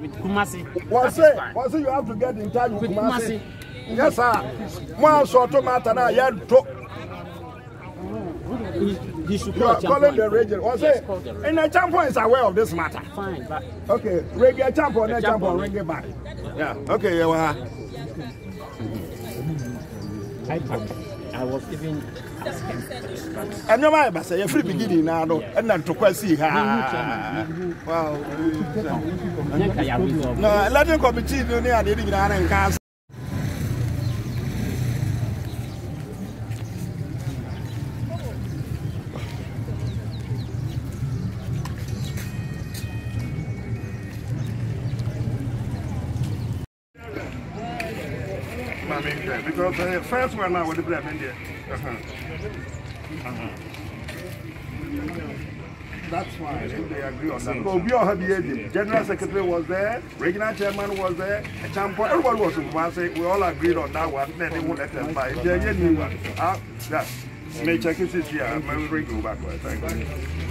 With Kumasi. Once you have to get in touch with Kumasi. Yes, sir. Once or two matter now, you have to. You are calling the region. Once and the champion is aware of this matter. Fine, but okay, reggae champion, the champion, reggae back. Yeah, okay, you are. I was even asking. And no matter, say every beginning now, and then to question her. Wow. No, let him come between you and the other guys. Because the first one now would be there. That's why they agree on that. So we all have the General Secretary was there, Regional Chairman was there, a champion, everybody was supervising. We all agreed on that one. Then they won't let them buy. They didn't even. Yes. May check it this year. I'm going to go back. Thank you.